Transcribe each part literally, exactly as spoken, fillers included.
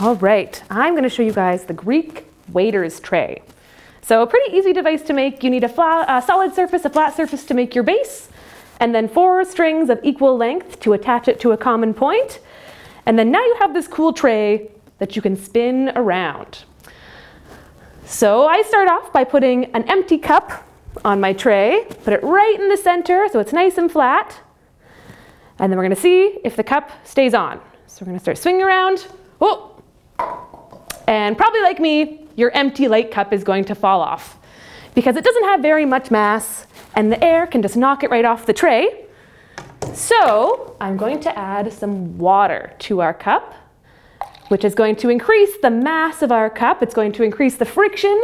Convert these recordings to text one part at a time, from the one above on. All right, I'm gonna show you guys the Greek waiter's tray. So a pretty easy device to make. You need a, flat, a solid surface, a flat surface to make your base, and then four strings of equal length to attach it to a common point. And then now you have this cool tray that you can spin around. So I start off by putting an empty cup on my tray, put it right in the center so it's nice and flat. And then we're gonna see if the cup stays on. So we're gonna start swinging around. Oh! And probably like me, your empty light cup is going to fall off because it doesn't have very much mass and the air can just knock it right off the tray. So I'm going to add some water to our cup, which is going to increase the mass of our cup. It's going to increase the friction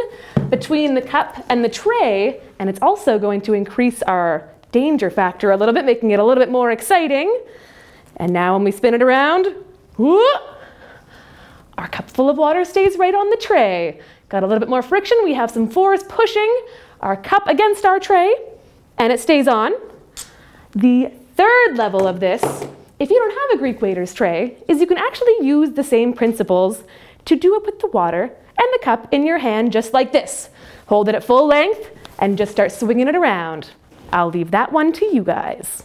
between the cup and the tray, and it's also going to increase our danger factor a little bit, making it a little bit more exciting. And now when we spin it around, whoop, our cup full of water stays right on the tray. Got a little bit more friction. We have some force pushing our cup against our tray, and it stays on. The third level of this, if you don't have a Greek waiter's tray, is you can actually use the same principles to do it with the water and the cup in your hand just like this. Hold it at full length and just start swinging it around. I'll leave that one to you guys.